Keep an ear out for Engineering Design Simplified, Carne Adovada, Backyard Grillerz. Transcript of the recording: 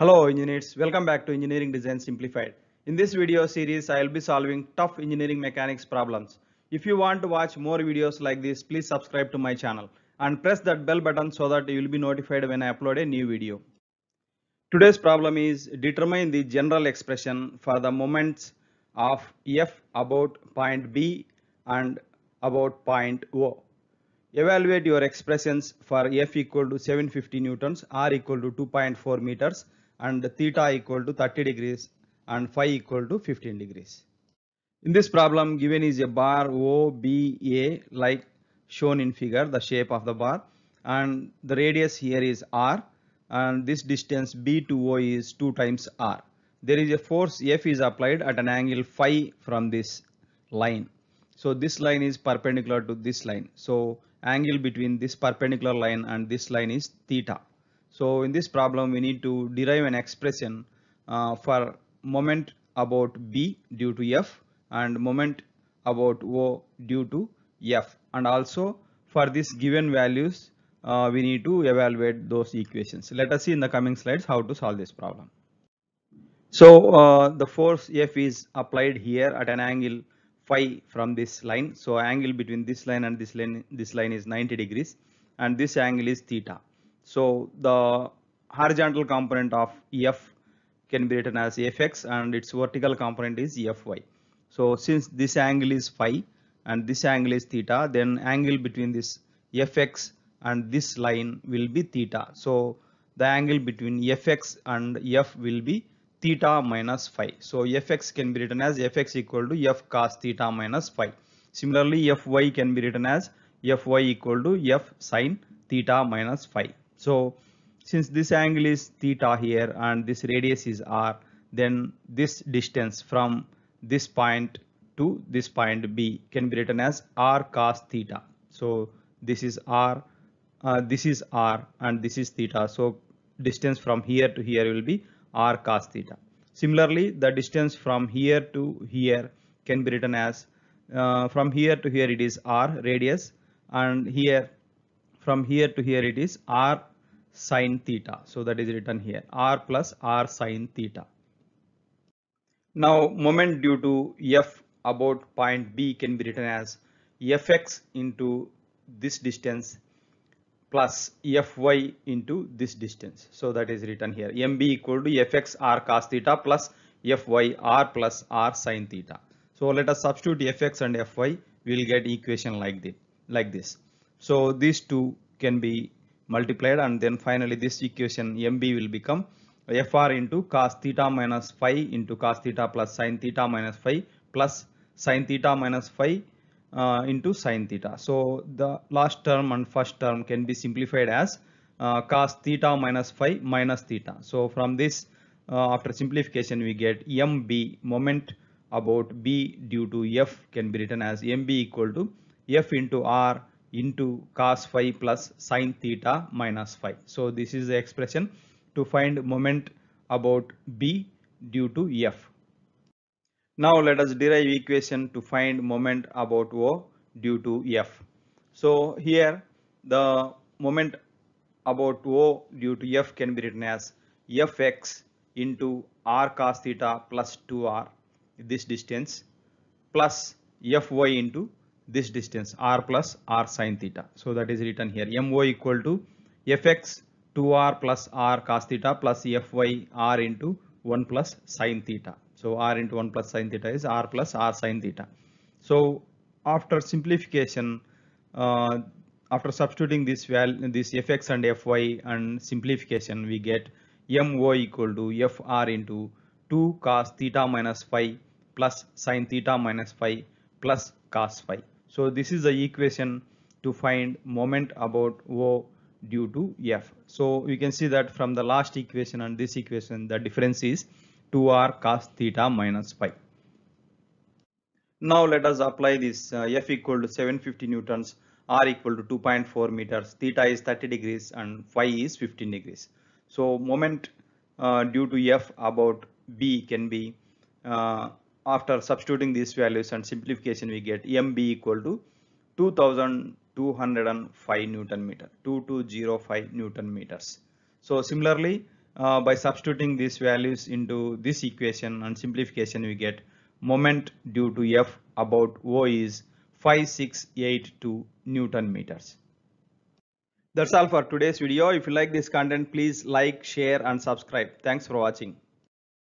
Hello engineers, welcome back to Engineering Design Simplified. In this video series, I will be solving tough engineering mechanics problems. If you want to watch more videos like this, please subscribe to my channel and press that bell button so that you will be notified when I upload a new video. Today's problem is determine the general expression for the moments of F about point B and about point O. Evaluate your expressions for F equal to 750 newtons, R equal to 2.4 meters. And theta equal to 30 degrees and phi equal to 15 degrees. In this problem, given is a bar OBA like shown in figure, the shape of the bar, and the radius here is R, and this distance B to O is 2 times R. There is a force F is applied at an angle phi from this line. So this line is perpendicular to this line. So angle between this perpendicular line and this line is theta. So in this problem, we need to derive an expression for moment about B due to F and moment about O due to F, and also for this given values we need to evaluate those equations. Let us see in the coming slides how to solve this problem. So the force F is applied here at an angle phi from this line. So angle between this line and this line is 90 degrees and this angle is theta. So the horizontal component of F can be written as Fx and its vertical component is Fy. So since this angle is phi and this angle is theta, then angle between this Fx and this line will be theta. So the angle between Fx and F will be theta minus phi. So Fx can be written as Fx equal to F cos theta minus phi. Similarly, Fy can be written as Fy equal to F sin theta minus phi. So since this angle is theta here and this radius is R, then this distance from this point to this point B can be written as R cos theta. So this is R and this is theta. So distance from here to here will be R cos theta. Similarly, the distance from here to here can be written as from here to here it is R radius, and here from here to here it is R sin theta. So that is written here, R plus R sin theta. Now moment due to F about point B can be written as Fx into this distance plus Fy into this distance. So that is written here, MB equal to Fx R cos theta plus Fy R plus R sin theta. So let us substitute Fx and Fy, we will get equation like this. So these two can be multiplied, and then finally this equation MB will become FR into cos theta minus phi into cos theta plus sin theta minus phi plus sin theta minus phi into sin theta. So the last term and first term can be simplified as cos theta minus phi minus theta. So from this after simplification we get MB, moment about B due to F, can be written as MB equal to F into R into cos phi plus sin theta minus phi. So this is the expression to find moment about B due to F. Now let us derive equation to find moment about O due to F. So here the moment about O due to F can be written as Fx into R cos theta plus 2R, this distance, plus Fy into this distance, R plus R sin theta. So that is written here, MO equal to Fx 2R plus R cos theta plus Fy R into 1 plus sin theta. So R into 1 plus sin theta is R plus R sin theta. So after simplification, after substituting this Fx and Fy and simplification, we get MO equal to Fr into 2 cos theta minus phi plus sin theta minus phi plus cos phi. So this is the equation to find moment about O due to F. So you can see that from the last equation and this equation the difference is 2R cos theta minus phi. Now let us apply this F equal to 750 newtons, R equal to 2.4 meters, theta is 30 degrees and phi is 15 degrees. So moment due to F about B can be after substituting these values and simplification we get MB equal to 2205 newton meters. So similarly by substituting these values into this equation and simplification, we get moment due to F about O is 5682 Newton meters. That's all for today's video. If you like this content, please like, share and subscribe. Thanks for watching.